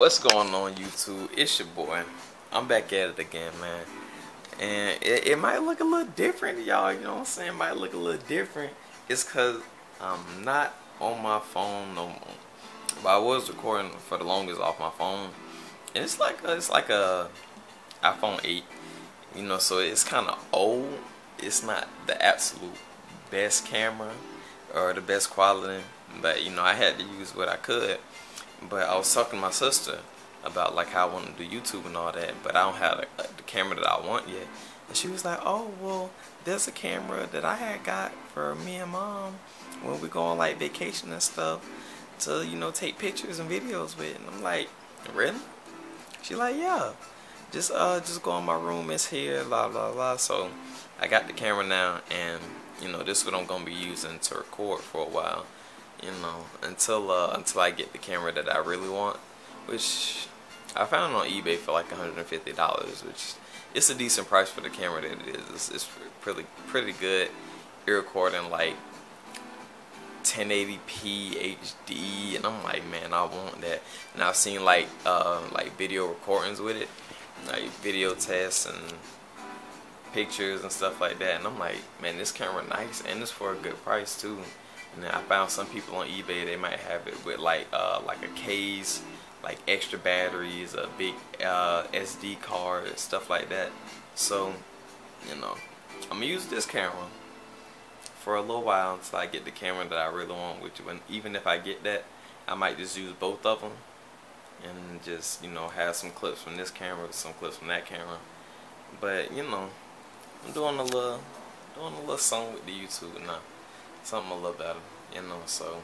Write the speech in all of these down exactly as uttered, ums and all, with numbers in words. What's going on YouTube? It's your boy. I'm back at it again, man. And it, it might look a little different, y'all. You know what I'm saying? It might look a little different. It's because I'm not on my phone no more. But I was recording for the longest off my phone. And it's like a, it's like a iPhone eight. You know, so it's kind of old. It's not the absolute best camera or the best quality. But, you know, I had to use what I could. But I was talking to my sister about like how I want to do YouTube and all that, but I don't have a, like, the camera that I want yet. And she was like, "Oh well, there's a camera that I had got for me and mom when we go on like vacation and stuff to, you know, take pictures and videos with." And I'm like, "Really?" She like, "Yeah, just uh just go in my room. It's here, blah blah blah." So I got the camera now, and you know this is what I'm gonna be using to record for a while. You know, until uh, until I get the camera that I really want, which I found on eBay for like one hundred fifty dollars, which it's a decent price for the camera that it is. It's, it's pretty pretty good. You're recording like ten eighty p H D, and I'm like, man, I want that. And I've seen like uh, like video recordings with it, like video tests and pictures and stuff like that. And I'm like, man, this camera nice, and it's for a good price too. And then I found some people on eBay, they might have it with like uh, like a case, like extra batteries, a big uh, S D card, stuff like that. So, you know, I'm going to use this camera for a little while until I get the camera that I really want. Which, when, even if I get that, I might just use both of them. And just, you know, have some clips from this camera, some clips from that camera. But, you know, I'm doing a little, doing a little song with the YouTube now. Something a little better, you know, so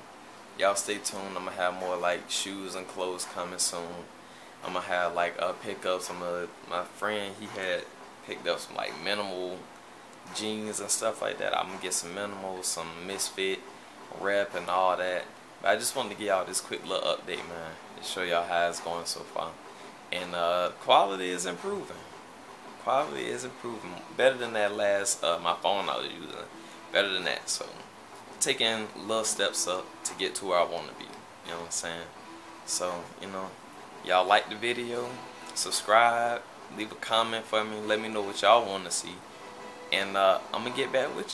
y'all stay tuned. I'm gonna have more like shoes and clothes coming soon. I'm gonna have like uh, pickups. I'm gonna, my friend, he had picked up some like minimal jeans and stuff like that. I'm gonna get some minimal, some misfit rep and all that. But I just wanted to give y'all this quick little update, man, to show y'all how it's going so far. And uh, quality is improving. Quality is improving. Better than that last, uh, my phone I was using. Better than that, so. Taking little steps up to get to where I want to be, you know what I'm saying? So, you know, y'all like the video, subscribe, leave a comment for me, let me know what y'all want to see, and uh, I'm gonna get back with you.